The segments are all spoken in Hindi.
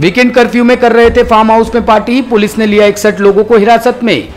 वीकेंड कर्फ्यू में कर रहे थे फार्म हाउस में पार्टी, पुलिस ने लिया 61 लोगों को हिरासत में।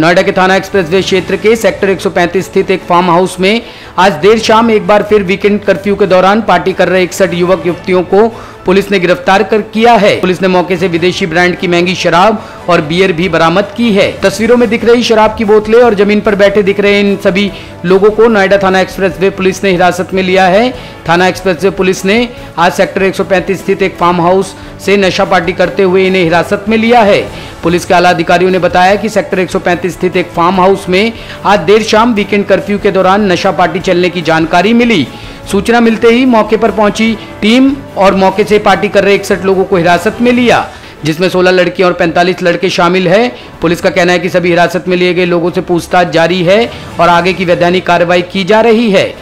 नोएडा के थाना एक्सप्रेसवे क्षेत्र के सेक्टर 135 स्थित एक फार्म हाउस में आज देर शाम एक बार फिर वीकेंड कर्फ्यू के दौरान पार्टी कर रहे 61 युवक युवतियों को पुलिस ने गिरफ्तार कर किया है। पुलिस ने मौके से विदेशी ब्रांड की महंगी शराब और बियर भी बरामद की है। तस्वीरों में दिख रही शराब की बोतलें और जमीन पर बैठे दिख रहे इन सभी लोगों को नोएडा थाना एक्सप्रेसवे पुलिस ने हिरासत में लिया है। थाना एक्सप्रेसवे पुलिस ने आज सेक्टर 135 स्थित एक फार्म हाउस से नशा पार्टी करते हुए इन्हें हिरासत में लिया है। पुलिस के आला अधिकारियों ने बताया कि सेक्टर 135 स्थित एक फार्म हाउस में आज देर शाम वीकेंड कर्फ्यू के दौरान नशा पार्टी चलने की जानकारी मिली। सूचना मिलते ही मौके पर पहुंची टीम और मौके से पार्टी कर रहे 61 लोगों को हिरासत में लिया, जिसमें 16 लड़कियां और 45 लड़के शामिल हैं। पुलिस का कहना है कि सभी हिरासत में लिए गए लोगों से पूछताछ जारी है और आगे की वैधानिक कार्रवाई की जा रही है।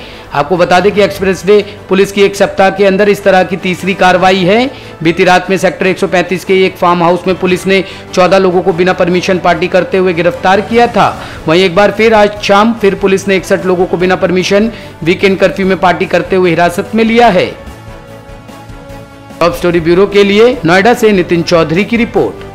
आपको बता दें कि एक्सप्रेसवे पुलिस की एक सप्ताह के अंदर इस तरह की तीसरी कार्रवाई है। बीती रात में सेक्टर 135 के एक फार्म हाउस में पुलिस ने 14 लोगों को बिना परमिशन पार्टी करते हुए गिरफ्तार किया था। वहीं एक बार फिर आज शाम फिर पुलिस ने 61 लोगों को बिना परमिशन वीकेंड कर्फ्यू में पार्टी करते हुए हिरासत में लिया है। टॉप स्टोरी ब्यूरो के लिए नोएडा से नितिन चौधरी की रिपोर्ट।